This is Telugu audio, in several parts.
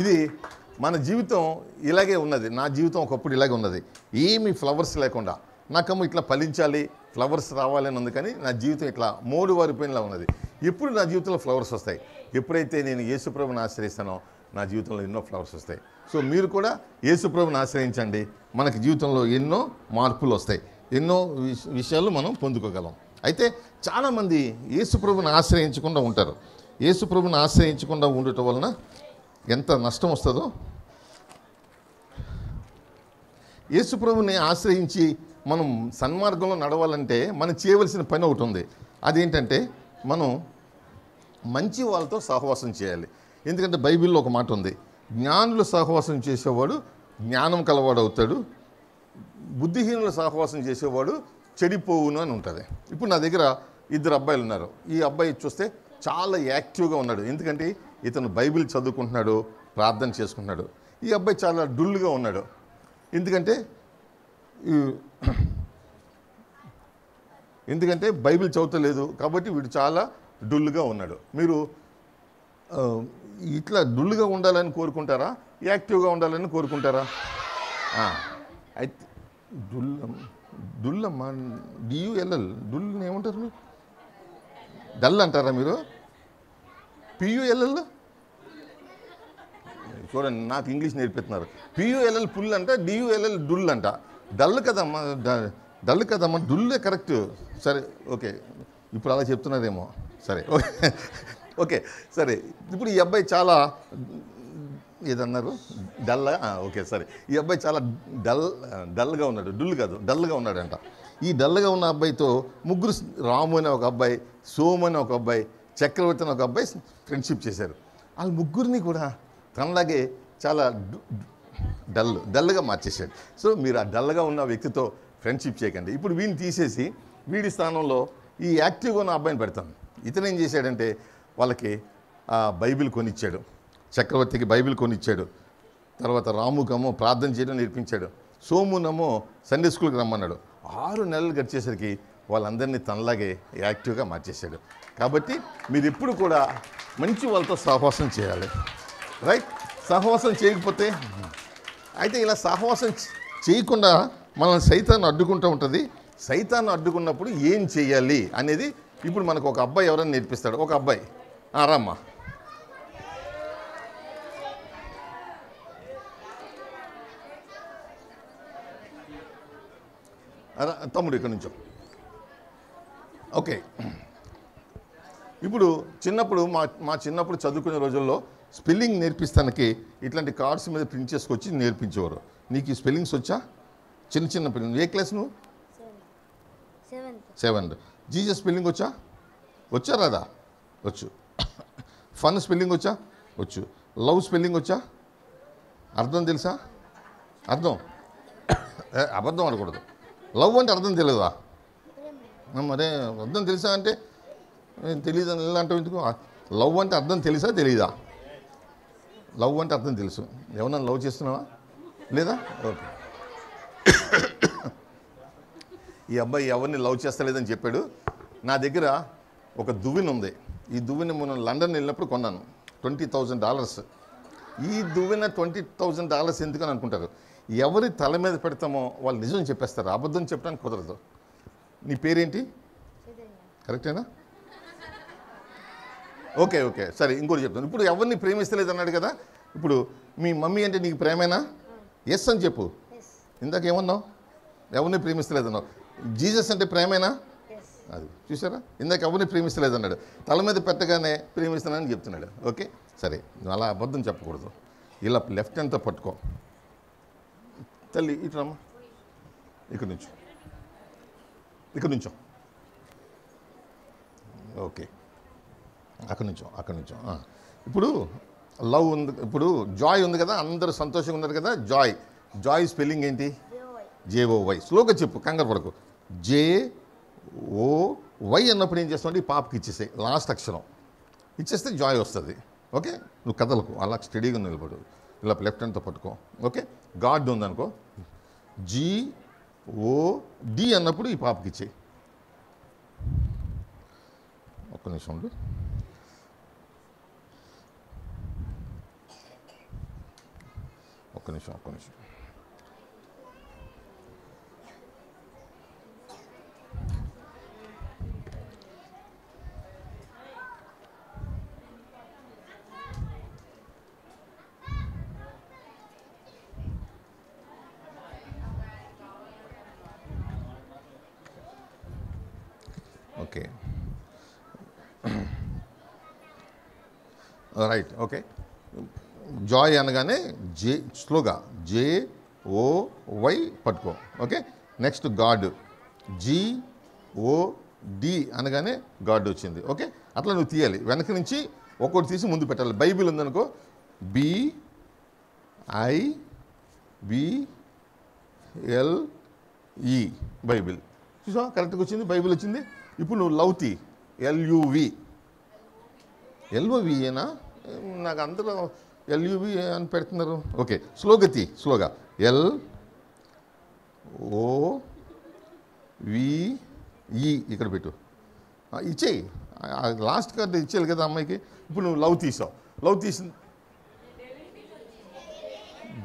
ఇది మన జీవితం ఇలాగే ఉన్నది. నా జీవితం ఒకప్పుడు ఇలాగే ఉన్నది, ఏమి ఫ్లవర్స్ లేకుండా. నాకేమో ఇట్లా ఫలించాలి, ఫ్లవర్స్ రావాలి అని అందుకని నా జీవితం ఇట్లా మోడు వారిపోయినలా ఉన్నది. ఎప్పుడు నా జీవితంలో ఫ్లవర్స్ వస్తాయి, ఎప్పుడైతే నేను యేసుప్రభుని ఆశ్రయిస్తానో నా జీవితంలో ఎన్నో ఫ్లవర్స్ వస్తాయి. సో మీరు కూడా యేసుప్రభుని ఆశ్రయించండి, మనకి జీవితంలో ఎన్నో మార్పులు వస్తాయి, ఎన్నో విషయాలు మనం పొందుకోగలం. అయితే చాలామంది యేసుప్రభుని ఆశ్రయించకుండా ఉంటారు. యేసుప్రభుని ఆశ్రయించకుండా ఉండటం వలన ఎంత నష్టం వస్తుందో, యేసుప్రభుని ఆశ్రయించి మనం సన్మార్గంలో నడవాలంటే మనం చేయవలసిన పని ఒకటి ఉంది. అదేంటంటే మనం మంచి వాళ్ళతో సహవాసం చేయాలి. ఎందుకంటే బైబిల్లో ఒక మాట ఉంది, జ్ఞానులు సహవాసం చేసేవాడు జ్ఞానం కలవాడు అవుతాడు, బుద్ధిహీనుల సహవాసం చేసేవాడు చెడిపోవును అని ఉంటుంది. ఇప్పుడు నా దగ్గర ఇద్దరు అబ్బాయిలు ఉన్నారు. ఈ అబ్బాయి చూస్తే చాలా యాక్టివ్గా ఉన్నాడు, ఎందుకంటే ఇతను బైబిల్ చదువుకుంటున్నాడు, ప్రార్థన చేసుకుంటున్నాడు. ఈ అబ్బాయి చాలా డల్గా ఉన్నాడు, ఎందుకంటే బైబిల్ చదువుతలేదు కాబట్టి వీడు చాలా డల్గా ఉన్నాడు. మీరు ఇట్లా డల్గా ఉండాలని కోరుకుంటారా, యాక్టివ్గా ఉండాలని కోరుకుంటారా? అయితే డుల్లమ్మా DULL డుల్ ఏమంటారు మీరు? డల్ అంటారా మీరు? PULL చూడండి, నాకు ఇంగ్లీష్ నేర్పిస్తున్నారు. PULL పుల్ అంట, DULL డుల్ అంట. డల్ కదమ్మా, డల్ కదమ్మా, డుల్లే కరెక్ట్. సరే ఓకే, ఇప్పుడు అలా చెప్తున్నారేమో. సరే ఓకే ఓకే సరే, ఇప్పుడు ఈ అబ్బాయి చాలా ఏదన్నారు, డల్లా, ఓకే సరే. ఈ అబ్బాయి చాలా డల్గా ఉన్నాడు, డుల్ కాదు డల్గా ఉన్నాడంట. ఈ డల్గా ఉన్న అబ్బాయితో ముగ్గురు, రాము అనే ఒక అబ్బాయి, సోము అనే ఒక అబ్బాయి, చక్రవర్తి అనే ఒక అబ్బాయి ఫ్రెండ్షిప్ చేశారు. వాళ్ళు ముగ్గురిని కూడా తనలాగే చాలా డల్గా మార్చేశాడు. సో మీరు ఆ డల్గా ఉన్న వ్యక్తితో ఫ్రెండ్షిప్ చేయకండి. ఇప్పుడు వీడిని తీసేసి వీడి స్థానంలో ఈ యాక్టివ్గా ఉన్న అబ్బాయిని పెడతాను. ఇతను ఏం చేశాడంటే వాళ్ళకి బైబిల్ కొనిచ్చాడు, చక్రవర్తికి బైబిల్ కొనిచ్చాడు, తర్వాత రాముకమో ప్రార్థన చేయడం నేర్పించాడు, సోమునమో సండే స్కూల్కి రమ్మన్నాడు. 6 నెలలు గడిచేసరికి వాళ్ళందరినీ తనలాగే యాక్టివ్గా మార్చేశాడు. కాబట్టి మీరు ఎప్పుడు కూడా మంచి వాళ్ళతో సహవాసం చేయాలి, రైట్? సహవాసం చేయకపోతే, అయితే ఇలా సహవాసం చేయకుండా మనం సైతాన్ని అడ్డుకుంటూ ఉంటుంది. సైతాన్ని అడ్డుకున్నప్పుడు ఏం చేయాలి అనేది ఇప్పుడు మనకు ఒక అబ్బాయి ఎవరైనా నేర్పిస్తాడు. ఒక అబ్బాయి, రామ్మా, తమ్ముడు ఇక్కడ నుంచో. ఓకే, ఇప్పుడు చిన్నప్పుడు మా చిన్నప్పుడు చదువుకునే రోజుల్లో స్పెల్లింగ్ నేర్పిస్తానికి ఇట్లాంటి కార్డ్స్ మీద ప్రింట్ చేసుకొచ్చి నేర్పించేవారు. నీకు ఈ స్పెల్లింగ్స్ వచ్చా? చిన్న పిల్లలు. ఏ క్లాస్ నువ్వు? 7th. జీజస్ స్పెల్లింగ్ వచ్చా రాదా? వచ్చు. ఫన్ స్పెల్లింగ్ వచ్చు. లవ్ స్పెల్లింగ్ వచ్చా? అర్థం తెలుసా? అర్థం, అబద్ధం ఆడకూడదు. లవ్ అంటే అర్థం తెలియదా? మరే అర్థం తెలుసా అంటే తెలియదు అని ఎలా అంటావు? ఎందుకు? లవ్ అంటే అర్థం తెలుసా తెలీదా? లవ్ అంటే అర్థం తెలుసు. ఎవరన్నా లవ్ చేస్తున్నావా లేదా? ఓకే, ఈ అబ్బాయి ఎవరిని లవ్ చేస్తలేదని చెప్పాడు. నా దగ్గర ఒక దువ్వెన ఉంది. ఈ దువ్వెన మనం లండన్ వెళ్ళినప్పుడు కొన్నాను, $20,000. ఈ దువ్వెన $20,000 ఎందుకని అనుకుంటారు? ఎవరి తల మీద పెడతామో వాళ్ళు నిజం చెప్పేస్తారు, అబద్ధం చెప్పడానికి కుదరదు. నీ పేరేంటి? కరెక్టేనా? ఓకే ఓకే సరే, ఇంకోటి చెప్తాను. ఇప్పుడు ఎవరిని ప్రేమిస్తలేదు అన్నాడు కదా, ఇప్పుడు మీ మమ్మీ అంటే నీకు ప్రేమేనా? ఎస్ అని చెప్పు. ఇందాక ఏమన్నావు? ఎవరిని ప్రేమిస్తలేదన్నావు. జీజస్ అంటే ప్రేమేనా? అది చూసారా, ఇందాక ఎవరిని ప్రేమిస్తలేదన్నాడు, తల మీద పెట్టగానే ప్రేమిస్తున్నానని చెప్తున్నాడు. ఓకే సరే, నువ్వు అలా అబద్ధం చెప్పకూడదు. ఇలా లెఫ్ట్ హ్యాండ్తో పట్టుకో. తల్లి ఇట్రామ్మా, ఇక్కడ నుంచో. ఓకే, అక్కడ నుంచో. ఇప్పుడు లవ్ ఉంది, ఇప్పుడు జాయ్ ఉంది కదా, అందరూ సంతోషంగా ఉన్నారు కదా. జాయ్ స్పెల్లింగ్ ఏంటి? JOY. స్లోగా చెప్పు, కంగారు పడకు. JOY అన్నప్పుడు ఏం చేస్తామంటే ఈ పాపకి ఇచ్చేసాయి, లాస్ట్ అక్షరం ఇచ్చేస్తే జాయ్ వస్తుంది. ఓకే, నువ్వు కదలకు, అలా స్టడీగా నిలబడు, ఇలా లెఫ్ట్ హ్యాండ్తో పట్టుకో. ఓకే, గాడ్ ఉందనుకో, GOD అన్నప్పుడు ఈ పాపకి ఇచ్చేయి. ఒక్క నిమిషం. ఒక్క నిమిషం. ఓకే రైట్ ఓకే జాయ్ అనగానే జే స్లోగా JOY పట్టుకో. ఓకే నెక్స్ట్ గాడ్ GOD అనగానే గాడ్ వచ్చింది. ఓకే అట్లా నువ్వు తీయాలి, వెనక నుంచి ఒక్కొక్కటి తీసి ముందు పెట్టాలి. బైబిల్ ఉందనుకో BIBLE బైబిల్ చూసా, కరెక్ట్గా వచ్చింది, బైబిల్ వచ్చింది. ఇప్పుడు నువ్వు లౌతి LUV నాకు అందరూ LUV అని పెడుతున్నారు. ఓకే స్లోగా LOVE ఇక్కడ పెట్టు, ఇచ్చేయి. లాస్ట్ కార్డు ఇచ్చేయాలి కదా అమ్మాయికి. ఇప్పుడు నువ్వు లవ్ తీసావు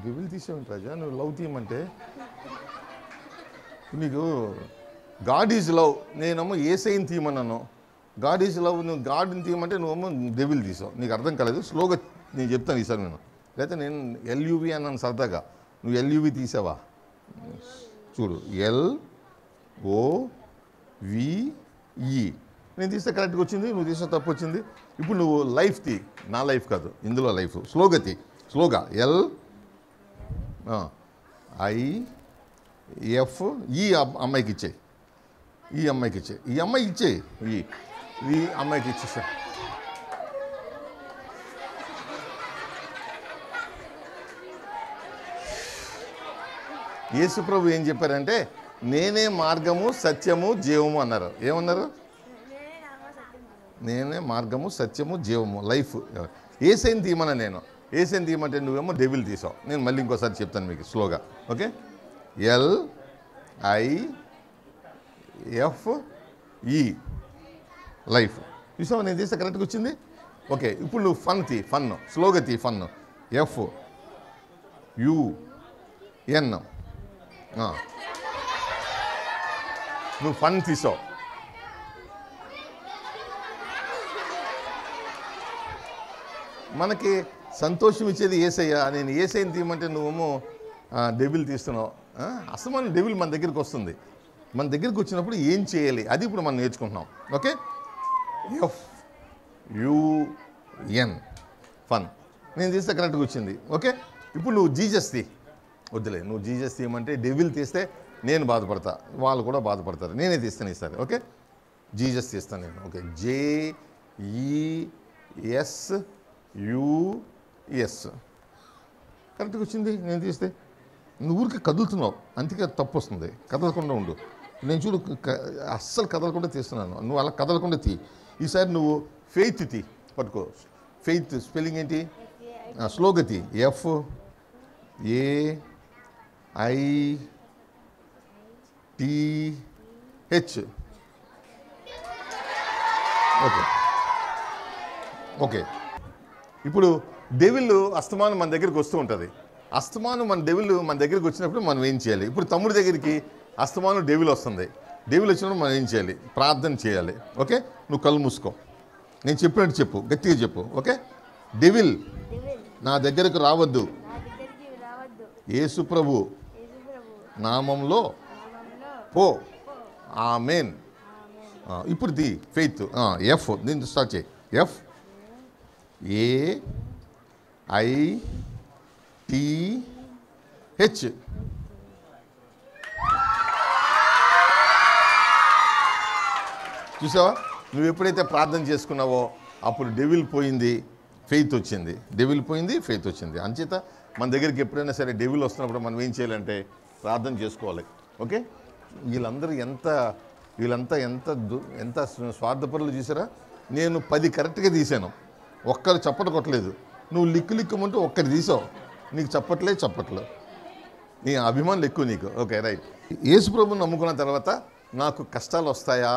డెవిల్ తీసావేంటి రాజా? నువ్వు లవ్ తీయమంటే నీకు గాడ్ ఈజ్ లవ్, నేనేమో ఏసైని తీయమన్నాను. గాడ్ ఈజ్ లవ్, నువ్వు గాడ్ని తీయమంటే నువ్వేమో డెవిల్ తీసావు. నీకు అర్థం కాలేదు, స్లోగా నేను చెప్తాను ఈసారి. నేను లేకపోతే నేను LUV అన్నాను సరదాగా, నువ్వు LUV తీసావా? చూడు LOVE నేను తీస్తే కరెక్ట్గా వచ్చింది, నువ్వు తీస్తే తప్పు వచ్చింది. ఇప్పుడు నువ్వు లైఫ్ తీ, నా లైఫ్ కాదు ఇందులో లైఫ్, స్లోగా తీ. స్లోగా LIFE ఈ అమ్మాయికి ఇచ్చే. యేసుప్రభు ఏం చెప్పారంటే, నేనే మార్గము సత్యము జీవము అన్నారు. ఏమన్నారు? నేనే మార్గము సత్యము జీవము, లైఫ్. ఏసైని తీయమన్నా నేను, ఏసైని తీయమంటే నువ్వేమో డెవిల్ తీసావు. నేను మళ్ళీ ఇంకోసారి చెప్తాను మీకు స్లోగా. ఓకే LIFE లైఫ్ చూసావు, నేను తీస్తే కరెక్ట్గా వచ్చింది. ఓకే ఇప్పుడు నువ్వు ఫన్ స్లోగా తీ. ఫన్ FUN నువ్వు ఫన్ తీసావు. మనకి సంతోషం ఇచ్చేది ఏసయ్యా, నేను ఏసైని తీయమంటే నువ్వేమో డెవిల్ తీస్తున్నావు. అసలు మన డెవిల్ మన దగ్గరికి వస్తుంది, మన దగ్గరికి వచ్చినప్పుడు ఏం చేయాలి అది ఇప్పుడు మనం నేర్చుకుంటున్నాం. ఓకే FUN ఫన్ నేను తీస్తే కరెక్ట్గా వచ్చింది. ఓకే ఇప్పుడు నువ్వు జీజస్ తీ. వద్దులే, నువ్వు జీజస్ తీయమంటే డెవిల్ తీస్తే నేను బాధపడతా, వాళ్ళు కూడా బాధపడతారు. నేనే తీస్తాను ఈసారి. ఓకే జీజస్ తీస్తాను నేను. ఓకే JESUS కరెక్ట్గా వచ్చింది నేను తీస్తే. నువ్వు ఊరికి కదులుతున్నావు, అందుకే తప్పు వస్తుంది. కదలకుండా ఉండు. నేను చూడు అస్సలు కదలకుండా తీస్తున్నాను, నువ్వు అలా కదలకుండా తీ. ఈసారి నువ్వు ఫెయిత్ తీ, పట్టుకో. ఫెయిత్ స్పెల్లింగ్ ఏంటి? స్లోగా తీ. FAITH ఓకే ఓకే ఇప్పుడు డెవిల్ అస్తమానం మన దగ్గరికి వస్తూ ఉంటుంది. అస్తమానం మన దగ్గరికి వచ్చినప్పుడు మనం ఏం చేయాలి? ఇప్పుడు తమ్ముడి దగ్గరికి అస్తమానం డెవిల్ వస్తుంది. డెవిల్ వచ్చినప్పుడు మనం ఏం చేయాలి? ప్రార్థన చేయాలి. ఓకే నువ్వు కళ్ళు మూసుకో, నేను చెప్పినట్టు చెప్పు, గట్టిగా చెప్పు. ఓకే డెవిల్ నా దగ్గరకు రావద్దు, యేసుప్రభు నామంలో పో, ఆమేన్. ఇప్పుడు ది ఫెయిత్ F దీంతో స్టార్ట్ చేయి. FAITH చూసావా? నువ్వు ఎప్పుడైతే ప్రార్థన చేసుకున్నావో అప్పుడు డెవిల్ పోయింది, ఫెయిత్ వచ్చింది. డెవిల్ పోయింది, ఫెయిత్ వచ్చింది. అంచేత మన దగ్గరికి ఎప్పుడైనా సరే డెవిల్ వస్తున్నప్పుడు మనం ఏం చేయాలంటే ప్రార్థన చేసుకోవాలి. ఓకే వీళ్ళంతా ఎంత స్వార్థపరులు చూసారా? నేను 10 కరెక్ట్గా తీశాను, ఒక్కరు చప్పట కొట్టలేదు. నువ్వు లిక్కుమంటూ ఒక్కరు తీసావు, నీకు చప్పట్లే నీ అభిమానులు ఎక్కువ నీకు. ఓకే రైట్ యేసుప్రభుని నమ్ముకున్న తర్వాత నాకు కష్టాలు వస్తాయా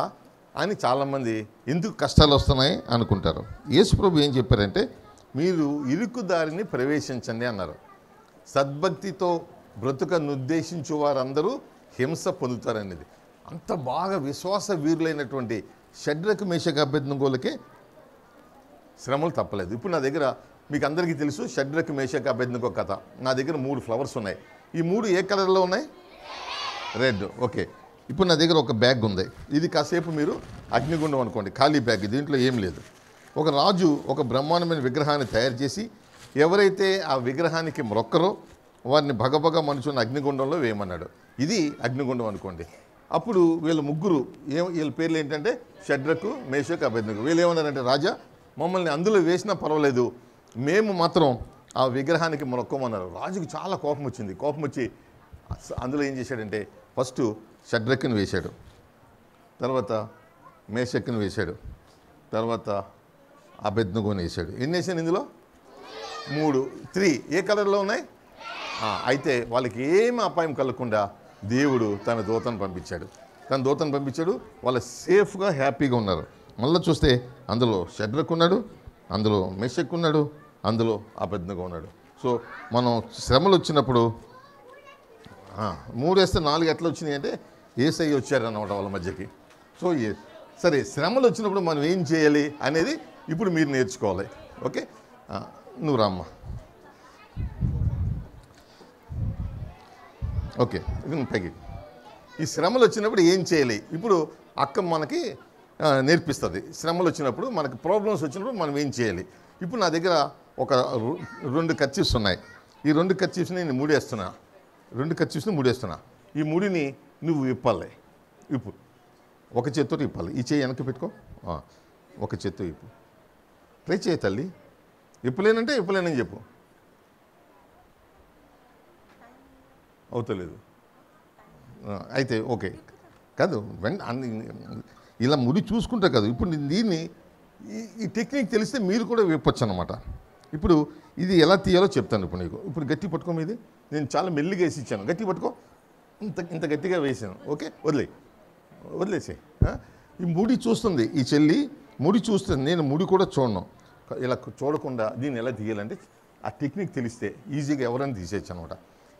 అని చాలామంది ఎందుకు కష్టాలు వస్తున్నాయి అనుకుంటారు. యేసుప్రభు ఏం చెప్పారంటే, మీరు ఇరుకు దారిని ప్రవేశించండి అన్నారు. సద్భక్తితో బ్రతుకను ఉద్దేశించు వారందరూ హింస పొందుతారనేది. అంత బాగా విశ్వాస వీరులైనటువంటి షడ్రక మేషక అభ్యర్థనగోలకి శ్రమలు తప్పలేదు. ఇప్పుడు నా దగ్గర మీకు అందరికీ తెలుసు షడ్రక మేషక అభ్యర్థనగో కథ. నా దగ్గర 3 ఫ్లవర్స్ ఉన్నాయి. ఈ 3 ఏ కలర్లో ఉన్నాయి? రెడ్. ఓకే, ఇప్పుడు నా దగ్గర ఒక బ్యాగ్ ఉంది. ఇది కాసేపు మీరు అగ్నిగుండం అనుకోండి, ఖాళీ బ్యాగ్, దీంట్లో ఏం లేదు. ఒక రాజు ఒక బ్రహ్మాండమైన విగ్రహాన్ని తయారు చేసి ఎవరైతే ఆ విగ్రహానికి మొక్కరో వారిని భగభగ మనుషుని అగ్నిగుండంలో వేయమన్నాడు. ఇది అగ్నిగుండం అనుకోండి. అప్పుడు వీళ్ళ ముగ్గురు వీళ్ళ పేర్లు ఏంటంటే షడ్రకు మేషకు అభ్యర్థనకు. వీళ్ళు ఏమన్నారంటే, రాజా మమ్మల్ని అందులో వేసినా పర్వాలేదు, మేము మాత్రం ఆ విగ్రహానికి మొక్కమన్నారు. రాజుకు చాలా కోపం వచ్చింది. కోపం వచ్చి అందులో ఏం చేశాడంటే ఫస్ట్ షడ్రకుని వేశాడు, తర్వాత మేషకుని వేశాడు, తర్వాత అభ్యర్థనగోని వేశాడు. ఎన్ని వేశాను ఇందులో? 3. 3 ఏ కలర్లో ఉన్నాయి? అయితే వాళ్ళకి ఏమి అపాయం కలగకుండా దేవుడు తన దూతను పంపించాడు. వాళ్ళు సేఫ్గా హ్యాపీగా ఉన్నారు. మళ్ళీ చూస్తే అందులో షడ్రకు ఉన్నాడు, అందులో మేషకు ఉన్నాడు, అందులో అభ్యర్థనగో ఉన్నాడు. సో మనం శ్రమలు వచ్చినప్పుడు 3 వేస్తే 4 ఎట్లా వచ్చినాయి అంటే ఏసయ్య వచ్చారన్నమాట వాళ్ళ మధ్యకి. సో సరే, శ్రమలు వచ్చినప్పుడు మనం ఏం చేయాలి అనేది ఇప్పుడు మీరు నేర్చుకోవాలి. ఓకే, నువ్వు రామ్మ. ఓకే, ఇది నువ్వు పైకి. ఈ శ్రమలు వచ్చినప్పుడు ఏం చేయాలి ఇప్పుడు అక్క మనకి నేర్పిస్తుంది. శ్రమలు వచ్చినప్పుడు మనకి ప్రాబ్లమ్స్ వచ్చినప్పుడు మనం ఏం చేయాలి. ఇప్పుడు నా దగ్గర ఒక 2 కర్చీఫ్స్ ఉన్నాయి. ఈ 2 కర్చీఫ్స్ని నేను మూడేస్తున్నా. 2 కర్చీఫ్స్ని మూడేస్తున్నా. ఈ 3ని నువ్వు విప్పాలి. విప్పు, ఒక చేత్తో విప్పాలి. ఈ చేయి వెనక పెట్టుకో, ఒక చేత్తో విప్పు. ట్రై చేయి తల్లి. విప్పలేనంటే విప్పలేనని చెప్పు. అవుతలేదు అయితే ఓకే కాదు, ఇలా ముడి చూసుకుంటా కాదు. ఇప్పుడు దీన్ని ఈ టెక్నిక్ తెలిస్తే మీరు కూడా విప్పొచ్చు అనమాట. ఇప్పుడు ఇది ఎలా తీయాలో చెప్తాను ఇప్పుడు నీకు. ఇప్పుడు గట్టి పట్టుకో. ఇది నేను చాలా మెల్లిగా వేసి ఇచ్చాను. గట్టి పట్టుకో. ఇంత గట్టిగా వేసాను. ఓకే, వదిలేసే. ఈ ముడి చూస్తుంది ఈ చెల్లి, ముడి చూస్తుంది. నేను ముడి కూడా చూడను. ఇలా చూడకుండా దీన్ని ఎలా తీయాలంటే ఆ టెక్నిక్ తెలిస్తే ఈజీగా ఎవరైనా తీసేయచ్చు అనమాట.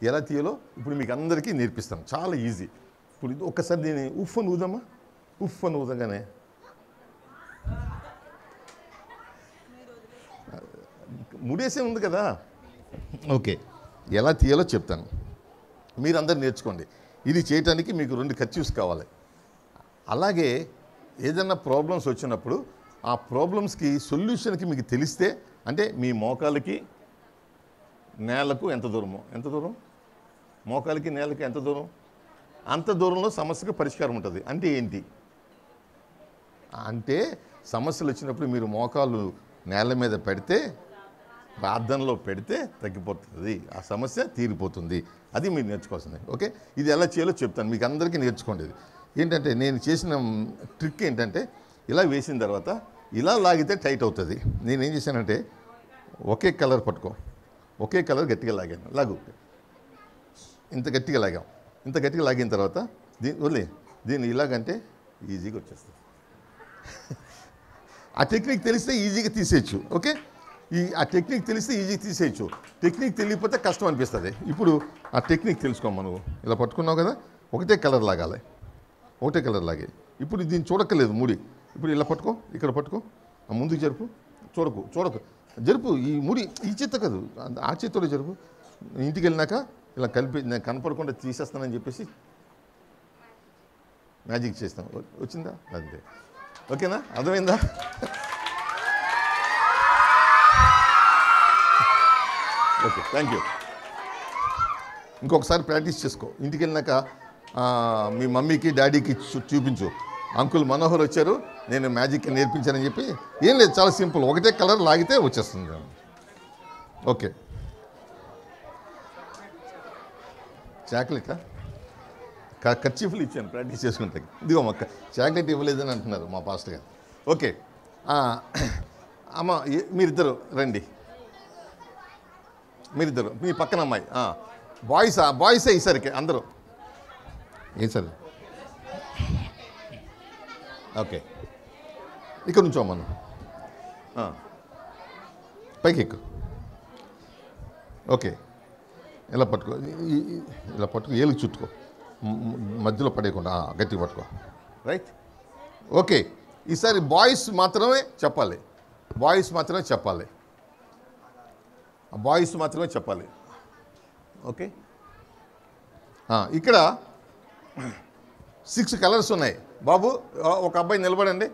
ఎలా తీయాలో ఇప్పుడు మీకు అందరికీ నేర్పిస్తాను, చాలా ఈజీ. ఇప్పుడు ఇది ఒక్కసారి దీన్ని ఉఫ్ అని ఊదమ్మా. ఉఫ్ అని ఊదగానే ముడేసే ఉంది కదా. ఓకే, ఎలా తీయాలో చెప్తాను, మీరు అందరు నేర్చుకోండి. ఇది చేయటానికి మీకు 2 కర్చీఫ్స్ కావాలి. అలాగే ఏదైనా ప్రాబ్లమ్స్ వచ్చినప్పుడు ఆ ప్రాబ్లమ్స్కి సొల్యూషన్కి మీకు తెలిస్తే, అంటే మీ మోకాలకి నేలకు ఎంత దూరమో, ఎంత దూరం మోకాలకి నేలకు ఎంత దూరం, అంత దూరంలో సమస్యకు పరిష్కారం ఉంటుంది. అంటే ఏంటి అంటే సమస్యలు వచ్చినప్పుడు మీరు మోకాలు నేల మీద పెడితే, ప్రార్థనలో పెడితే తగ్గిపోతుంది, ఆ సమస్య తీరిపోతుంది. అది మీరు నేర్చుకోవాల్సింది. ఓకే, ఇది ఎలా చేయాలో చెప్తాను మీకు అందరికీ నేర్చుకోండి. ఏంటంటే నేను చేసిన ట్రిక్ ఏంటంటే ఇలా వేసిన తర్వాత ఇలా లాగితే టైట్ అవుతుంది. నేను ఏం చేశానంటే ఒకే కలర్ పట్టుకో, ఒకే కలర్ గట్టిగా లాగాను. లాగు, ఇంత గట్టిగా లాగాం. ఇంత గట్టిగా లాగిన తర్వాత దీన్ని ఇలాగంటే ఈజీగా వచ్చేస్తుంది. ఆ టెక్నిక్ తెలిస్తే ఈజీగా తీసేయచ్చు. ఓకే, టెక్నిక్ తెలియకపోతే కష్టం అనిపిస్తుంది. ఇప్పుడు ఆ టెక్నిక్ తెలుసుకోమా. నువ్వు ఇలా పట్టుకున్నావు కదా, ఒకటే కలర్ లాగాలి. ఇప్పుడు దీన్ని చూడక్కలేదు ముడి. ఇప్పుడు ఇలా పట్టుకో, ఇక్కడ పట్టుకో, ముందుకు జరుపు, చూడకు జరుపు. ఈ ముడి ఈ చేత కాదు, ఆ చేతిలో జరుపు. ఇంటికి వెళ్ళినాక ఇలా కలిపి నేను కనపడకుండా తీసేస్తానని చెప్పేసి మ్యాజిక్ చేస్తాను. వచ్చిందా? అంతే. ఓకేనా? అర్థమైందా? Okay, thank you. ఇంకొకసారి ప్రాక్టీస్ చేసుకో. ఇంటికి వెళ్ళినాక మీ మమ్మీకి డాడీకి చూపించు, అంకుల్ మనోహర్ వచ్చారు, నేను మ్యాజిక్ నేర్పించానని చెప్పి. ఏం లేదు, చాలా సింపుల్, ఒకటే కలర్ లాగితే వచ్చేస్తుంది. ఓకే, చాక్లెట్ కర్చీఫ్లు ఇచ్చాను ప్రాక్టీస్ చేసుకుంటే. ఇదిగో అమ్మ చాక్లెట్ ఇవ్వలేదని అంటున్నారు మా పాస్టర్ గారు. ఓకే అమ్మ, మీరిద్దరు రండి. మీ పక్కన అమ్మాయి. బాయ్సే ఈసరికి అందరూ. ఈసారి ఓకే, ఇక్కడ నుంచో మనం పైకి ఎక్కు. ఓకే, ఇలా పట్టుకో, ఇలా పట్టుకో, ఏలుగు చుట్టుకో, మధ్యలో పడేయకుండా గట్టిగా పట్టుకో, రైట్? ఓకే, ఈసారి బాయ్స్ మాత్రమే చెప్పాలి, బాయ్స్ మాత్రమే చెప్పాలి, బాయ్స్ మాత్రమే చెప్పాలి. ఓకే, ఇక్కడ 6 కలర్స్ ఉన్నాయి బాబు. ఒక అబ్బాయి నిలబడండి,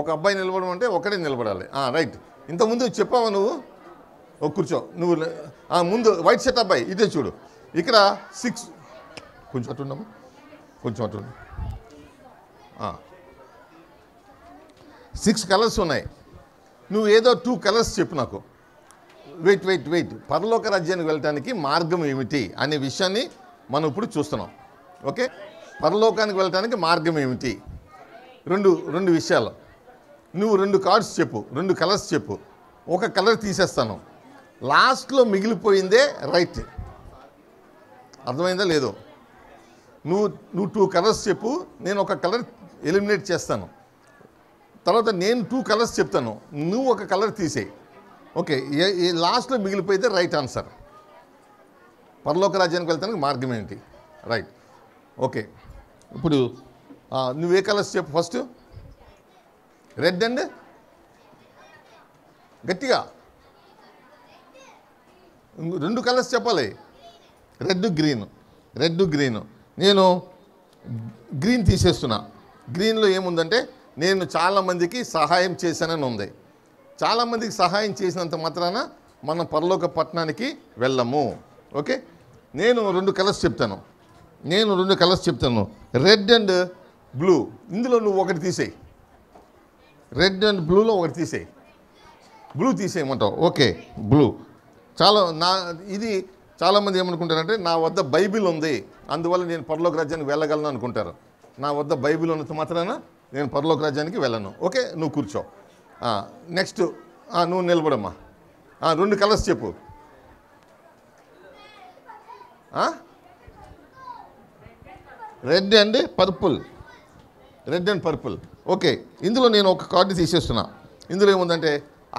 ఒక అబ్బాయి నిలబడమంటే ఒకడే నిలబడాలి, రైట్? ఇంతకుముందు చెప్పావా నువ్వు? కూర్చో నువ్వు. ముందు వైట్ షర్ట్ అబ్బాయి ఇదే చూడు. ఇక్కడ 6, కొంచెం అటుండమ్మా, కొంచెం అటుండు. 6 కలర్స్ ఉన్నాయి. నువ్వు ఏదో 2 కలర్స్ చెప్పు నాకు. వెయిట్ వెయిట్ వెయిట్ పరలోక రాజ్యానికి వెళ్ళటానికి మార్గం ఏమిటి అనే విషయాన్ని మనం ఇప్పుడు చూస్తున్నాం. ఓకే, పరలోకానికి వెళ్ళటానికి మార్గం ఏమిటి? రెండు విషయాలు. నువ్వు 2 కార్డ్స్ చెప్పు, 2 కలర్స్ చెప్పు. ఒక కలర్ తీసేస్తాను, లాస్ట్లో మిగిలిపోయిందే రైట్. అర్థమైందా లేదో? నువ్వు 2 కలర్స్ చెప్పు, నేను ఒక కలర్ ఎలిమినేట్ చేస్తాను. తర్వాత నేను 2 కలర్స్ చెప్తాను, నువ్వు ఒక కలర్ తీసేయి. ఓకే, లాస్ట్లో మిగిలిపోయితే రైట్ ఆన్సర్. పరలోక రాజ్యానికి వెళ్తానికి మార్గం ఏంటి, రైట్? ఓకే, ఇప్పుడు నువ్వే కలర్స్ చెప్పు. ఫస్ట్ రెడ్ అండ్, గట్టిగా 2 కలర్స్ చెప్పాలి. Red green, red green. నేను గ్రీన్ తీసేస్తున్నా. గ్రీన్లో ఏముందంటే, నేను చాలామందికి సహాయం చేశానని ఉంది. చాలామందికి సహాయం చేసినంత మాత్రాన మనం పరలోక పట్టణానికి వెళ్ళము. ఓకే, నేను 2 కలర్స్ చెప్తాను, నేను 2 కలర్స్ చెప్తాను, రెడ్ అండ్ బ్లూ. ఇందులో నువ్వు ఒకటి తీసేయి. రెడ్ అండ్ బ్లూలో ఒకటి తీసేయి. బ్లూ తీసేయమంటావు, ఓకే బ్లూ. చాలా ఇది చాలామంది ఏమనుకుంటారంటే, నా వద్ద బైబిల్ ఉంది అందువల్ల నేను పరలోక రాజ్యానికి వెళ్ళగలను అనుకుంటారు. నా వద్ద బైబిల్ ఉన్నంత మాత్రాన నేను పరలోక రాజ్యానికి వెళ్ళను. ఓకే, నువ్వు కూర్చో. నెక్స్ట్ నువ్వు నిలబడమ్మా. 2 కలర్స్ చెప్పు. Red and purple, red and purple. Okay, ఇందులో నేను ఒక కార్డు తీసేస్తున్నా. ఇందులో ఏముందంటే,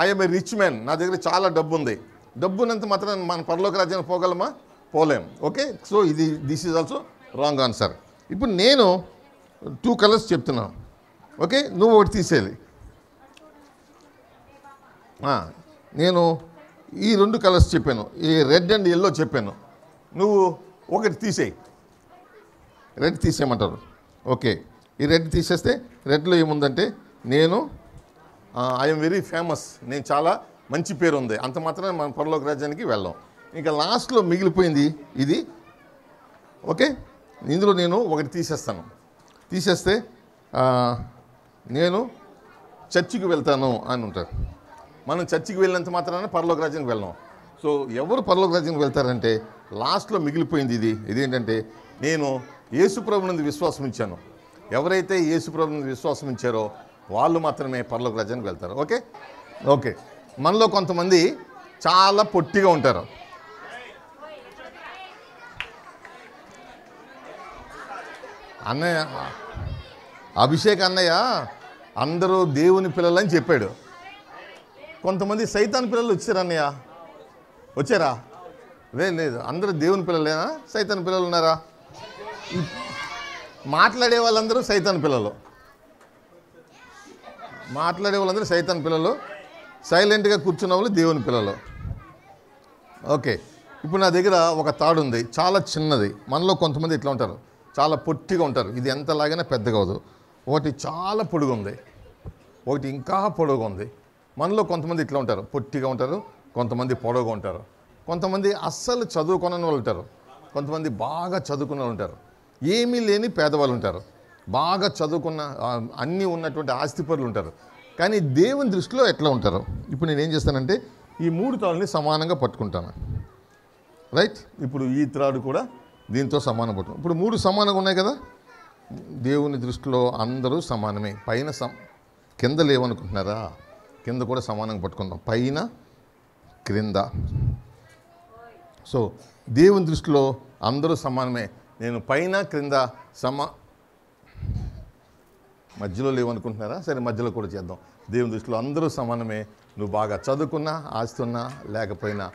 ఐఎమ్ ఏ రిచ్ మ్యాన్. నా దగ్గర చాలా డబ్బు ఉంది. డబ్బు ఉన్నంత మాత్రం మన పరలోక రాజ్యానికి పోగలమా? పోలేం. ఓకే, సో ఇది this is also wrong answer. ఇప్పుడు నేను 2 కలర్స్ చెప్తున్నాను. ఓకే, నువ్వు ఒకటి తీసేయాలి. నేను ఈ 2 కలర్స్ చెప్పాను, ఈ రెడ్ అండ్ ఎల్లో చెప్పాను. నువ్వు ఒకటి తీసేయి. రెడ్ తీసేయమంటారు. ఓకే, ఈ రెడ్ తీసేస్తే రెడ్లో ఏముందంటే, నేను ఐఎమ్ వెరీ ఫేమస్. నేను చాలా మంచి పేరు ఉంది అంత మాత్రమే మనం పరలోక రాజ్యానికి వెళ్ళాం. ఇంకా లాస్ట్లో మిగిలిపోయింది ఇది. ఓకే, ఇందులో నేను ఒకటి తీసేస్తాను. తీసేస్తే నేను చర్చికి వెళ్తాను అని ఉంటారు. మనం చర్చికి వెళ్ళినంత మాత్రాన పరలోక రాజ్యానికి వెళ్ళాం. సో ఎవరు పరలోక రాజ్యానికి వెళ్తారంటే, లాస్ట్లో మిగిలిపోయింది ఇది. ఇదేంటంటే, నేను యేసుప్రభునందు విశ్వాసం ఉంచాను. ఎవరైతే యేసుప్రభునందు విశ్వాసం ఉంచారో వాళ్ళు మాత్రమే పరలోక రాజ్యానికి వెళ్తారు. Okay, okay. మనలో కొంతమంది చాలా పొట్టిగా ఉంటారు. అన్నయ్య, అభిషేక్ అన్నయ్య అందరూ దేవుని పిల్లలని చెప్పాడు. కొంతమంది సైతాన్ పిల్లలు వచ్చారు అన్నయ్య. వచ్చారా? లేదు, అందరూ దేవుని పిల్లలేనా? సైతాన్ పిల్లలు ఉన్నారా? మాట్లాడే వాళ్ళందరూ సైతాన్ పిల్లలు. మాట్లాడే వాళ్ళందరూ సైతాన్ పిల్లలు. సైలెంట్గా కూర్చున్న వాళ్ళు దేవుని పిల్లలు. ఓకే, ఇప్పుడు నా దగ్గర ఒక తాడు ఉంది, చాలా చిన్నది. మనలో కొంతమంది ఇట్లా ఉంటారు, చాలా పొట్టిగా ఉంటారు. ఇది ఎంతలాగైనా పెద్దగా అవదు. ఒకటి చాలా పొడుగు ఉంది, ఒకటి ఇంకా పొడుగు ఉంది. మనలో కొంతమంది ఇట్లా ఉంటారు, పొట్టిగా ఉంటారు. కొంతమంది పొడవుగా ఉంటారు. కొంతమంది అస్సలు చదువుకున్న వాళ్ళు ఉంటారు. కొంతమంది బాగా చదువుకున్న వాళ్ళు ఉంటారు. ఏమీ లేని పేదవాళ్ళు ఉంటారు. బాగా చదువుకున్న, అన్నీ ఉన్నటువంటి ఆస్తిపరులు ఉంటారు. కానీ దేవుని దృష్టిలో ఎట్లా ఉంటారు? ఇప్పుడు నేను ఏం చేస్తానంటే, ఈ 3 తాళ్ళని సమానంగా పట్టుకుంటాను, రైట్? ఇప్పుడు ఈ త్రాడు కూడా దీంతో సమానం పట్టు. ఇప్పుడు 3 సమానంగా ఉన్నాయి కదా. దేవుని దృష్టిలో అందరూ సమానమే. పైన కింద లేవనుకుంటున్నారా? కింద కూడా సమానంగా పట్టుకుందాం, పైన క్రింద. సో దేవుని దృష్టిలో అందరూ సమానమే. నేను పైన క్రింద మధ్యలో లేవనుకుంటున్నారా? సరే, మధ్యలో కూడా చేద్దాం. దేవుని దృష్టిలో అందరూ సమానమే. నువ్వు బాగా చదువుకున్నా, ఆస్తున్నా, లేకపోయినా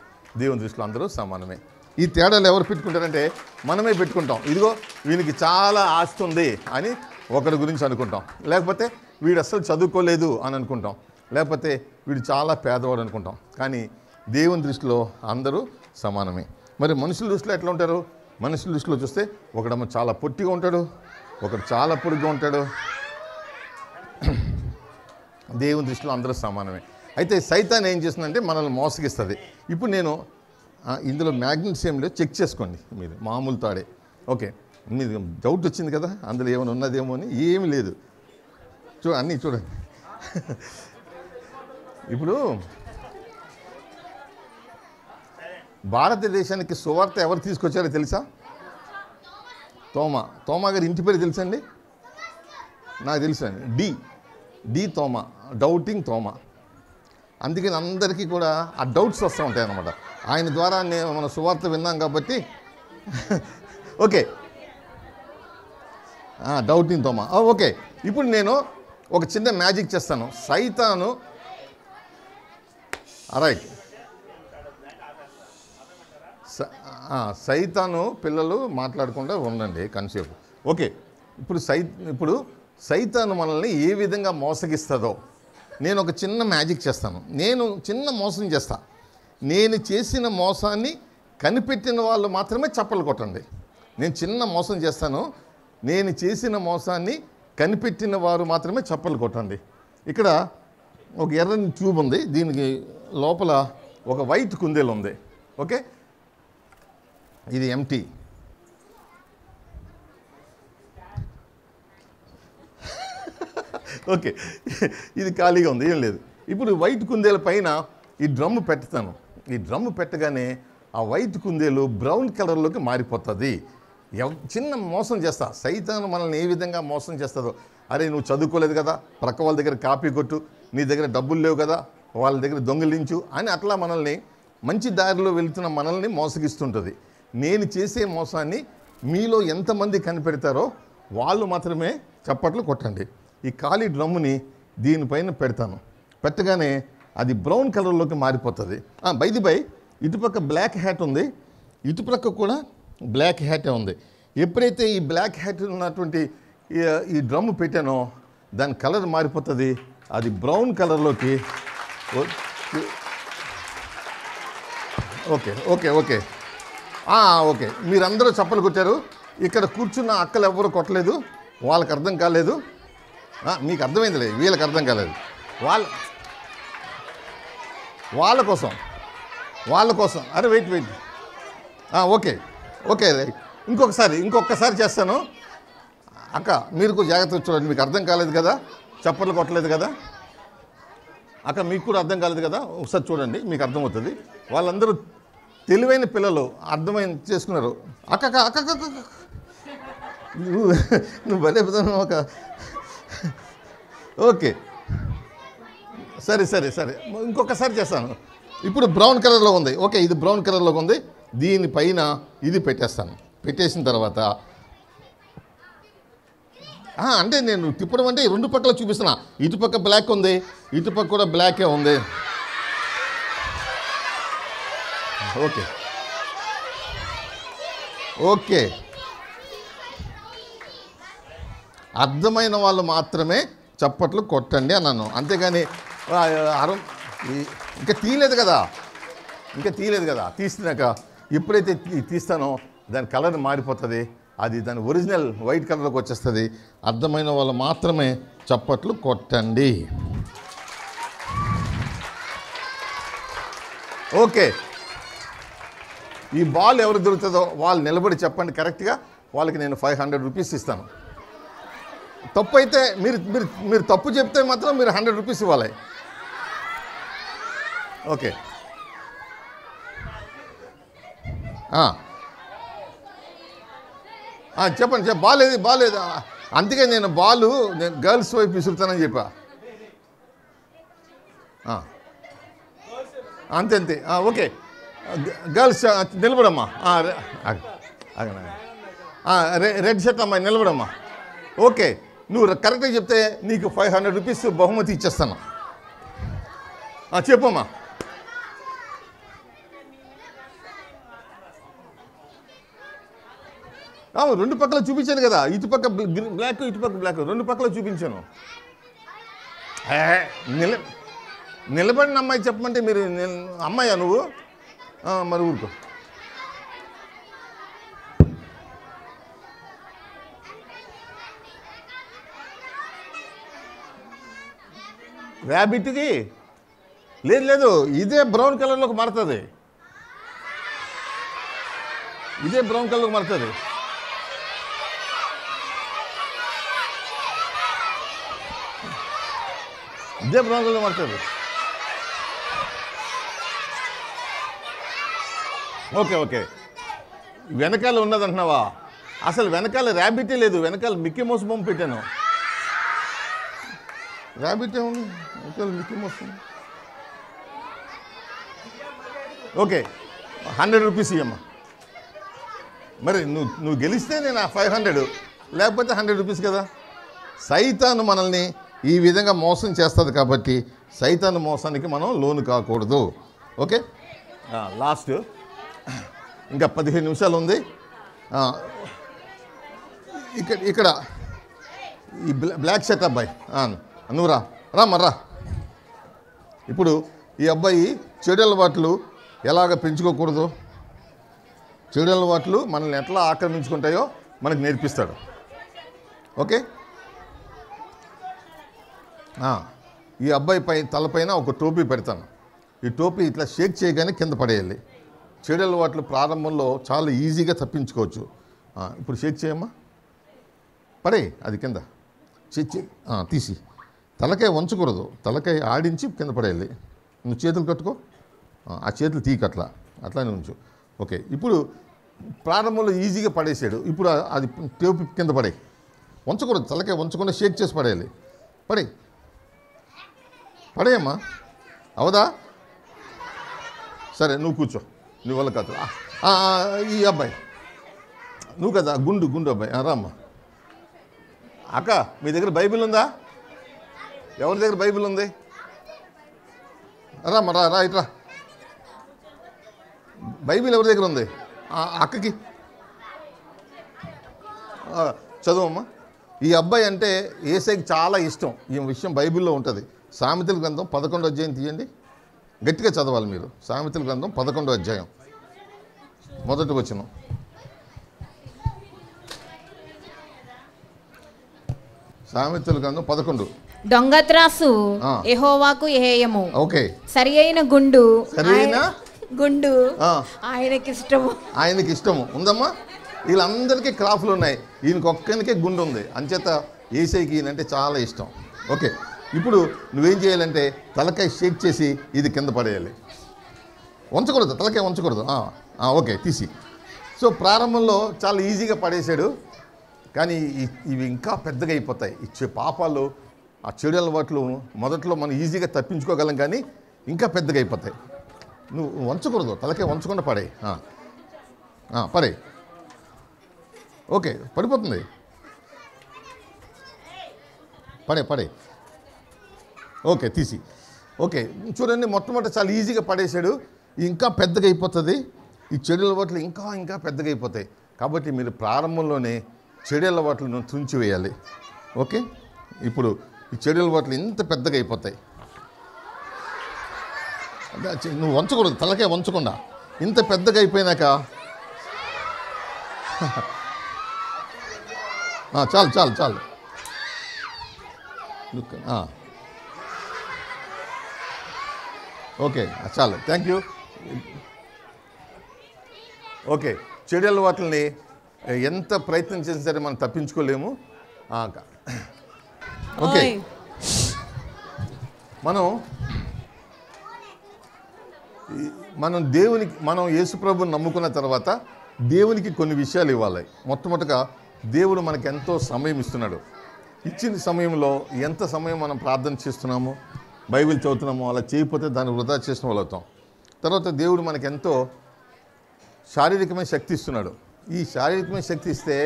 దేవుని దృష్టిలో అందరూ సమానమే. ఈ తేడాలు ఎవరు పెట్టుకుంటారంటే మనమే పెట్టుకుంటాం. ఇదిగో వీనికి చాలా ఆస్తి ఉంది అని ఒకరి గురించి అనుకుంటాం, లేకపోతే వీడు అస్సలు చదువుకోలేదు అని అనుకుంటాం, లేకపోతే వీడు చాలా పేదవాడు అనుకుంటాం. కానీ దేవుని దృష్టిలో అందరూ సమానమే. మరి మనుషుల దృష్టిలో ఎట్లా ఉంటారు? మనుషుల దృష్టిలో చూస్తే ఒకడమ్మ చాలా పొట్టిగా ఉంటాడు, ఒకడు చాలా పొడుగ్గా ఉంటాడు. దేవుని దృష్టిలో అందరూ సమానమే. అయితే సైతాన్ ఏం చేస్తుందంటే మనల్ని మోసగిస్తుంది. ఇప్పుడు నేను ఇందులో మ్యాగ్నీషియంలో చెక్ చేసుకోండి, మీరు మామూలు తాడే. ఓకే, మీరు డౌట్ వచ్చింది కదా అందులో ఏమైనా ఉన్నదేమో అని. ఏమి లేదు, అన్నీ చూడండి. ఇప్పుడు భారతదేశానికి సువార్త ఎవరు తీసుకొచ్చారో తెలుసా? తోమా. తోమా గారి ఇంటి పేరు తెలుసండి? నాకు తెలుసండి, డి డి తోమా, డౌటింగ్ తోమా. అందుకని అందరికీ కూడా ఆ డౌట్స్ వస్తూ ఉంటాయి అన్నమాట. ఆయన ద్వారా నేను మన సువార్త విన్నాం కాబట్టి. ఓకే, డౌటింగ్ తోమా. ఓకే, ఇప్పుడు నేను ఒక చిన్న మ్యాజిక్ చేస్తాను. సైతాను రైట్, సైతాను పిల్లలు మాట్లాడకుండా ఉండండి కాసేపు. ఓకే, ఇప్పుడు సైతాను మనల్ని ఏ విధంగా మోసగిస్తుందో నేను ఒక చిన్న మ్యాజిక్ చేస్తాను. నేను చిన్న మోసం చేస్తా. నేను చేసిన మోసాన్ని కనిపెట్టిన వాళ్ళు మాత్రమే చప్పలు కొట్టండి. నేను చిన్న మోసం చేస్తాను, నేను చేసిన మోసాన్ని కనిపెట్టిన వారు మాత్రమే చప్పలు కొట్టండి. ఇక్కడ ఒక ఎర్రని ట్యూబ్ ఉంది, దీనికి లోపల ఒక వైట్ కుందేలు ఉంది. ఓకే, ఇది ఎంటీ. ఓకే, ఇది ఖాళీగా ఉంది, ఏం లేదు. ఇప్పుడు వైట్ కుందేలు పైన ఈ డ్రమ్ము పెడతాను. ఈ డ్రమ్ము పెట్టగానే ఆ వైట్ కుందేలు బ్రౌన్ కలర్లోకి మారిపోతుంది. చిన్న మోసం చేస్తా. సైతాను మనల్ని ఏ విధంగా మోసం చేస్తుందో, అరే నువ్వు చదువుకోలేదు కదా, ప్రక్క వాళ్ళ దగ్గర కాపీ కొట్టు, నీ దగ్గర డబ్బులు లేవు కదా వాళ్ళ దగ్గర దొంగిలించు అని అట్లా మనల్ని మంచి దారిలో వెళుతున్న మనల్ని మోసగిస్తుంటుంది. నేను చేసే మోసాన్ని మీలో ఎంతమంది కనిపెడతారో వాళ్ళు మాత్రమే చప్పట్లు కొట్టండి. ఈ ఖాళీ డ్రమ్ముని దీనిపైన పెడతాను. పెట్టగానే అది బ్రౌన్ కలర్లోకి మారిపోతుంది. బైది బై, ఇటుపక్క బ్లాక్ హ్యాట్ ఉంది, ఇటుపక్క కూడా బ్లాక్ హ్యాటే ఉంది. ఎప్పుడైతే ఈ బ్లాక్ హ్యాట్ ఉన్నటువంటి ఈ డ్రమ్ము పెట్టానో దాని కలర్ మారిపోతుంది. అది బ్రౌన్ కలర్లోకి. ఓకే ఓకే ఓకే ఓకే, మీరందరూ చప్పలు కొట్టారు. ఇక్కడ కూర్చున్న అక్కలు ఎవరు కొట్టలేదు, వాళ్ళకి అర్థం కాలేదు. మీకు అర్థమైందిలే, వీళ్ళకి అర్థం కాలేదు. వాళ్ళ కోసం అరే వెయిట్. ఓకే ఓకే, ఇంకొకసారి చేస్తాను. అక్క మీరు కూడా జాగ్రత్తగా చూడండి, మీకు అర్థం కాలేదు కదా, చప్పట్లు కొట్టలేదు కదా. అక్క మీకు కూడా అర్థం కాలేదు కదా, ఒకసారి చూడండి మీకు అర్థమవుతుంది. వాళ్ళందరూ తెలివైన పిల్లలు, అర్థమైన చేసుకున్నారు. అక్క నువ్వు భలే పెద్దను అక్క. ఓకే సరే ఇంకొకసారి చేస్తాను. ఇప్పుడు బ్రౌన్ కలర్లో ఉంది. ఓకే, ఇది బ్రౌన్ కలర్లో ఉంది, దీనిపైన ఇది పెట్టేస్తాను. పెట్టేసిన తర్వాత అంటే నేను తిప్పడం అంటే రెండు పక్కల చూపిస్తున్నా. ఇటుపక్క బ్లాక్ ఉంది, ఇటుపక్క కూడా బ్లాకే ఉంది. ఓకే ఓకే, అర్థమైన వాళ్ళు మాత్రమే చప్పట్లు కొట్టండి అన్నాను. అంతేగాని ఇంకా తీయలేదు కదా, తీసినాక ఎప్పుడైతే తీస్తానో దాని కలర్ మారిపోతుంది. అది దాని ఒరిజినల్ వైట్ కలర్లోకి వచ్చేస్తుంది. అర్థమైన వాళ్ళు మాత్రమే చప్పట్లు కొట్టండి. ఓకే, ఈ బాల్ ఎవరు దొరుకుతుందో వాళ్ళు నిలబడి చెప్పండి కరెక్ట్గా, వాళ్ళకి నేను 500 రూపీస్ ఇస్తాను. తప్పు అయితే మీరు తప్పు చెప్తే మాత్రం మీరు 100 రూపీస్ ఇవ్వాలి. ఓకే, చెప్పండి. బాలేదు అందుకే నేను నేను గర్ల్స్ వైపు విసురుతానని చెప్పా. అంతే. ఓకే గర్ల్స్ నిలబడమ్మా, రెడ్ షర్ట్ అమ్మాయి నిలబడమ్మా. ఓకే, నువ్వు కరెక్ట్గా చెప్తే నీకు 500 రూపీస్ బహుమతి ఇచ్చేస్తాను. చెప్పమ్మా. అవును, రెండు పక్కల చూపించాను కదా, ఇటుపక్క బ్లాక్ ఇటుపక్క బ్లాక్ రెండు పక్కల చూపించాను. నిలబడిన అమ్మాయి చెప్పమంటే మీరు అమ్మాయా నువ్వు మరి ఊరుకో. ర్యాబిట్కి లేదు లేదు ఇదే బ్రౌన్ కలర్లోకి మారుతుంది, ఇదే బ్రౌన్ కలర్లోకి మారుతుంది. ఇదే బ్రౌన్ కలర్లో మారుతుంది. ఓకే ఓకే, వెనకాల ఉన్నదంటున్నావా? అసలు వెనకాల ర్యాబిటే లేదు, వెనకాల మిక్కీ మౌస్ బొమ్మ పెట్టాను. ర్యాబిట్ ఏముంది, వెనకాల మిక్కీ మౌస్. ఓకే 100 రూపీస్ ఇవ్వమ్మా. మరి నువ్వు గెలిస్తే నేను 500, లేకపోతే 100 రూపీస్ కదా. సైతాను మనల్ని ఈ విధంగా మోసం చేస్తుంది కాబట్టి సైతాను మోసానికి మనం లోను కాకూడదు. ఓకే, లాస్ట్ ఇంకా 15 నిమిషాలు ఉంది. ఇక్కడ ఈ బ్లాక్ షర్ట్ అబ్బాయి నువ్వు రా మర్రా. ఇప్పుడు ఈ అబ్బాయి చెడు అలవాట్లు ఎలాగ పెంచుకోకూడదు, చెడు అలవాట్లు మనల్ని ఎట్లా ఆక్రమించుకుంటాయో మనకు నేర్పిస్తాడు. ఓకే, ఈ అబ్బాయి తలపైన ఒక టోపీ పెడతాను. ఈ టోపీ ఇట్లా షేక్ చేయగానే కింద పడేయాలి. చెడు అలవాట్లు ప్రారంభంలో చాలా ఈజీగా తప్పించుకోవచ్చు. ఇప్పుడు షేక్ చేయమ్మా, పడే అది కింద తీసి తలకాయ వంచకూడదు, తలకాయ ఆడించి కింద పడేయాలి. నువ్వు చేతులు కట్టుకో, ఆ చేతులు తీయక అట్లా అట్లానే ఉంచు. ఓకే, ఇప్పుడు ప్రారంభంలో ఈజీగా పడేసాడు. ఇప్పుడు అది టోపీ కింద పడే, వంచకూడదు, తలకాయ వంచకుండా షేక్ చేసి పడేయాలి. పడే పడేయమ్మా, అవదా? సరే నువ్వు కూర్చో, నీ వల్ల కాదు. ఈ అబ్బాయి నువ్వు కదా, గుండు అబ్బాయి రామ్మా. అక్క మీ దగ్గర బైబిల్ ఉందా? ఎవరి దగ్గర బైబిల్ ఉంది? రామ్మా రా ఇట్రా. బైబిల్ ఎవరి దగ్గర ఉంది? అక్కకి చదువమ్మా. ఈ అబ్బాయి అంటే ఏసైకి చాలా ఇష్టం. ఈ విషయం బైబిల్లో ఉంటుంది. సామెతల గ్రంథం 11వ అధ్యాయం తీయండి, గట్టిగా చదవాలి మీరు. సామెతల గ్రంథం 11వ అధ్యాయం మొదటి వచనం. సామెతల గ్రంథం 11. దొంగ త్రాసు యెహోవాకు హేయము. ఓకే, సరియైన గుండు ఆయనకిష్టము. ఉందమ్మా, వీళ్ళందరికీ క్రాఫ్లు ఉన్నాయి, ఈయనకి ఒక్కనికే గుండు ఉంది. అంచేత ఏసైకి ఈయనంటే చాలా ఇష్టం. ఓకే, ఇప్పుడు నువ్వేం చేయాలంటే తలకాయ షేక్ చేసి ఇది కింద పడేయాలి, వంచకూడదు, తలకాయ వంచకూడదు. ఓకే తీసి. సో ప్రారంభంలో చాలా ఈజీగా పడేశాడు, కానీ ఇవి ఇంకా పెద్దగా అయిపోతాయి. ఇచ్చే పాపాలు, ఆ చెడు అలవాట్లు మొదట్లో మనం ఈజీగా తప్పించుకోగలం, కానీ ఇంకా పెద్దగా అయిపోతాయి. నువ్వు వంచకూడదు, తలకాయ వంచకుండా పడే, పడే. ఓకే పడిపోతుంది, పడే. ఓకే తీసి. ఓకే చూడండి, మొట్టమొదటి చాలా ఈజీగా పడేశాడు, ఇంకా పెద్దగా అయిపోతుంది. ఈ చెడు అలవాట్లు ఇంకా పెద్దగా అయిపోతాయి. కాబట్టి మీరు ప్రారంభంలోనే చెడు అలవాట్లను తుంచివేయాలి. ఓకే, ఇప్పుడు ఈ చెడు అలవాట్లు ఇంత పెద్దగా అయిపోతాయి. నువ్వు వంచకూడదు, తలకే వంచకుండా. ఇంత పెద్దగా అయిపోయినాక చాలు ఓకే చాలు, థ్యాంక్ యూ. ఓకే, చెడు అలవాట్లని ఎంత ప్రయత్నం చేసినా సరే మనం తప్పించుకోలేము. ఓకే, మనం దేవునికి, మనం యేసుప్రభుని నమ్ముకున్న తర్వాత దేవునికి కొన్ని విషయాలు ఇవ్వాలి. మొట్టమొదటిగా దేవుడు మనకు ఎంతో సమయం ఇస్తున్నాడు. ఇచ్చిన సమయంలో ఎంత సమయం మనం ప్రార్థన చేస్తున్నాము, బైబిల్ చదువుతున్నాము. అలా చేయకపోతే దాన్ని వృధా చేసిన వాళ్ళు అవుతాం. తర్వాత దేవుడు మనకు ఎంతో శారీరకమైన శక్తి ఇస్తున్నాడు. ఈ శారీరకమైన శక్తి ఇస్తే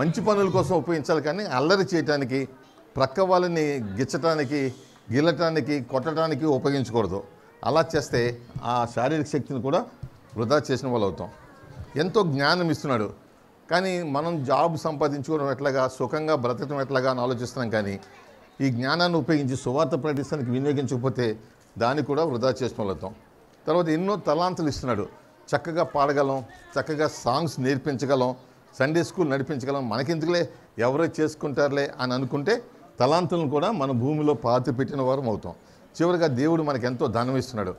మంచి పనుల కోసం ఉపయోగించాలి, కానీ అల్లరి చేయడానికి, ప్రక్క వాళ్ళని గిచ్చటానికి, గిల్లటానికి, కొట్టడానికి ఉపయోగించకూడదు. అలా చేస్తే ఆ శారీరక శక్తిని కూడా వృధా చేసిన వాళ్ళు అవుతాం. ఎంతో జ్ఞానం ఇస్తున్నాడు. కానీ మనం జాబ్ సంపాదించుకోవడం ఎట్లాగా, సుఖంగా బ్రతకడం ఎట్లాగా అని ఆలోచిస్తున్నాం. కానీ ఈ జ్ఞానాన్ని ఉపయోగించి సువార్త ప్రకటిస్తానికి వినియోగించకపోతే దాన్ని కూడా వృధా చేసుకోగలుగుతాం. తర్వాత ఎన్నో తలాంతులు ఇస్తున్నాడు, చక్కగా పాడగలం, చక్కగా సాంగ్స్ నేర్పించగలం, సండే స్కూల్ నడిపించగలం, మనకెందుకులే ఎవరో చేసుకుంటారులే అని అనుకుంటే తలాంతులను కూడా మన భూమిలో పాతి పెట్టిన వారం అవుతాం. చివరిగా దేవుడు మనకు ఎంతో ధనం ఇస్తున్నాడు.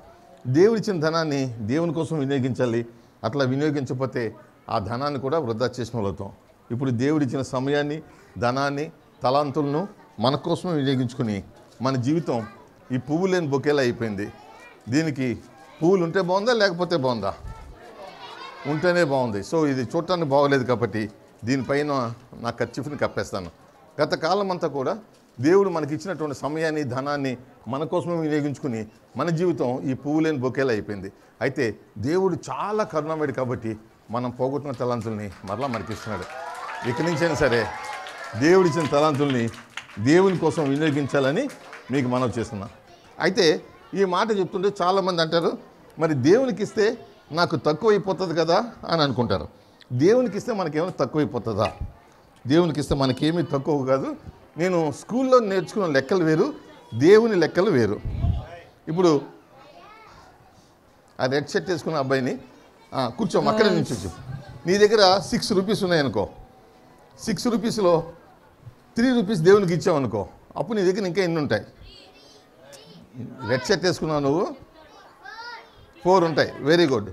దేవుడిచ్చిన ధనాన్ని దేవుని కోసం వినియోగించాలి. అట్లా వినియోగించకపోతే ఆ ధనాన్ని కూడా వృధా చేసుకోగలుగుతాం. ఇప్పుడు దేవుడిచ్చిన సమయాన్ని, ధనాన్ని, తలాంతులను మన కోసం వినియోగించుకుని మన జీవితం ఈ పువ్వు లేని బొకేలా అయిపోయింది. దీనికి పువ్వులు ఉంటే బాగుందా, లేకపోతే బాగుందా? ఉంటేనే బాగుంది. సో ఇది చూడటానికి బాగోలేదు కాబట్టి దీనిపైన నా కర్చీఫ్ని కప్పేస్తాను. గత కాలం అంతా కూడా దేవుడు మనకి ఇచ్చినటువంటి సమయాన్ని, ధనాన్ని మన కోసమే వినియోగించుకుని మన జీవితం ఈ పువ్వు లేని బొకేలా అయిపోయింది. అయితే దేవుడు చాలా కరుణామయుడు కాబట్టి మనం పోగొట్టిన తలాంతుల్ని మరలా మనకి ఇస్తున్నాడు. ఇక్కడి నుంచైనా సరే దేవుడిచ్చిన తలాంతుల్ని దేవుని కోసం వినియోగించాలని మీకు మనవి చేస్తున్నాను. అయితే ఈ మాట చెప్తుంటే చాలామంది అంటారు, మరి దేవునికి ఇస్తే నాకు తక్కువైపోతుంది కదా అని అనుకుంటారు. దేవునికి ఇస్తే మనకేమైనా తక్కువైపోతుందా? దేవునికి ఇస్తే మనకేమీ తక్కువ కాదు. నేను స్కూల్లో నేర్చుకున్న లెక్కలు వేరు, దేవుని లెక్కలు వేరు. ఇప్పుడు ఆ రెడ్ షర్ట్ వేసుకున్న అబ్బాయిని కూర్చో, అక్కడే నుంచి చెప్పు, నీ దగ్గర 6 రూపీస్ ఉన్నాయనుకో, 6 రూపీస్లో 3 రూపీస్ దేవునికి ఇచ్చావనుకో, అప్పుడు నీ దగ్గర ఇంకా ఎన్ని ఉంటాయి? రెడ్ షర్ట్ వేసుకున్నావు నువ్వు, 4 ఉంటాయి. Very good.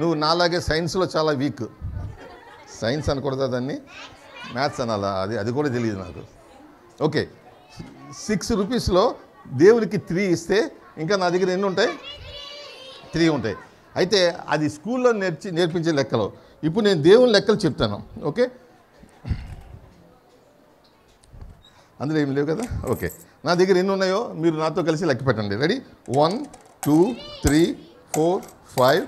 నువ్వు నాలాగే సైన్స్లో చాలా వీక్. సైన్స్ అనకూడదా దాన్ని, మ్యాథ్స్ అనాలా? అది కూడా తెలియదు నాకు. ఓకే, 6 రూపీస్లో దేవునికి 3 ఇస్తే ఇంకా నా దగ్గర ఎన్ని ఉంటాయి? 3 ఉంటాయి. అయితే అది స్కూల్లో నేర్పించే లెక్కలు. ఇప్పుడు నేను దేవుని లెక్కలు చెప్తాను. ఓకే, అందులో ఏమి లేవు కదా. ఓకే, నా దగ్గర ఎన్ని ఉన్నాయో మీరు నాతో కలిసి లెక్క పెట్టండి. రెడీ? 1 2 3 4 5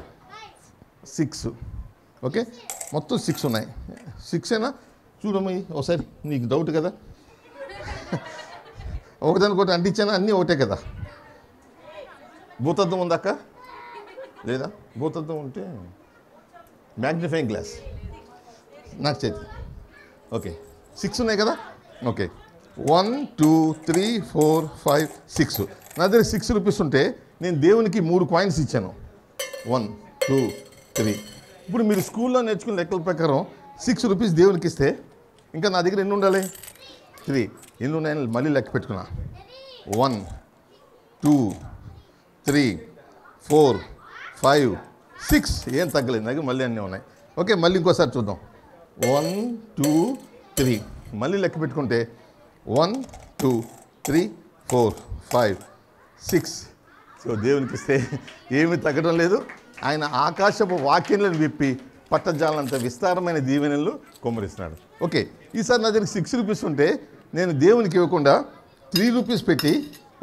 6. ఓకే, మొత్తం 6 ఉన్నాయి. 6ఏనా? చూడమయ్యి ఒకసారి, నీకు డౌట్ కదా. ఒకదానికొకటి అంటించానా? అన్నీ ఒకటే కదా. భూతత్వం ఉందాక లేదా? భూతత్వం ఉంటే మ్యాగ్నిఫైయింగ్ గ్లాస్ నాకు చేతి. ఓకే, 6 ఉన్నాయి కదా. ఓకే, 1 2 3 4 5 6. నా దగ్గర 6 రూపీస్ ఉంటే నేను దేవునికి 3 కాయిన్స్ ఇచ్చాను. 1 2 3. ఇప్పుడు మీరు స్కూల్లో నేర్చుకున్న లెక్కల ప్రకారం 6 రూపీస్ దేవునికి ఇస్తే ఇంకా నా దగ్గర ఎన్ని ఉండాలి? 3. ఎన్ని ఉన్నాయని మళ్ళీ లెక్క పెట్టుకున్నా. 1 2 3 4 5 6. ఏం తగ్గలేదు నాకు, మళ్ళీ అన్నీ ఉన్నాయి. ఓకే, మళ్ళీ ఇంకోసారి చూద్దాం. 1 2 3. మళ్ళీ లెక్క పెట్టుకుంటే 1 2 3 4 5 6. సో దేవునికి ఇస్తే ఏమీ తగ్గడం లేదు. ఆయన ఆకాశపు వాక్యంలను విప్పి పట్టజాలంత విస్తారమైన దీవెనలు కుమ్మరిస్తున్నాడు. ఓకే, ఈసారి నా దగ్గర 6 రూపీస్ ఉంటే నేను దేవునికి ఇవ్వకుండా 3 రూపీస్ పెట్టి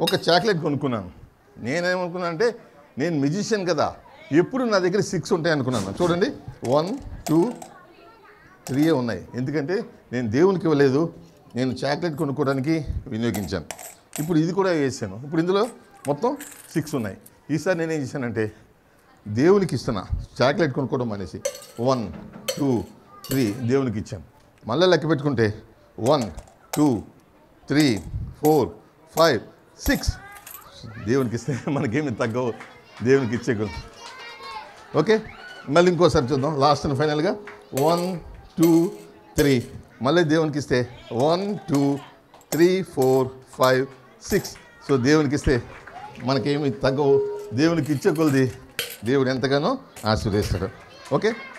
ఒక చాక్లెట్ కొనుక్కున్నాను. నేనేమనుకున్నాను అంటే, నేను మ్యూజిషియన్ కదా, ఎప్పుడు నా దగ్గర 6 ఉంటాయి అనుకున్నాను. చూడండి, 1 2 3 ఉన్నాయి. ఎందుకంటే నేను దేవునికి ఇవ్వలేదు, నేను చాక్లెట్ కొనుక్కోవడానికి వినియోగించాను. ఇప్పుడు ఇది కూడా వేసాను. ఇప్పుడు ఇందులో మొత్తం 6 ఉన్నాయి. ఈసారి నేనేం చేశానంటే దేవునికి ఇస్తున్నా, చాక్లెట్ కొనుక్కోవడం అనేసి. 1 2 3 దేవునికి ఇచ్చాను. మళ్ళీ లెక్క పెట్టుకుంటే 1 2 3 4 5 6. దేవునికి ఇస్తే మనకేమి తగ్గవు, దేవునికి ఇచ్చే. ఓకే, మళ్ళీ ఇంకోసారి చూద్దాం. లాస్ట్ అండ్ ఫైనల్గా 1 2 3. మళ్ళీ దేవునికి ఇస్తే 1 2 3 4 5 6. సో దేవునికి ఇస్తే మనకేమి తగ్గవు, దేవునికి ఇచ్చే కొలది దేవుడు ఎంతగానో ఆశీర్వదిస్తాడు. ఓకే.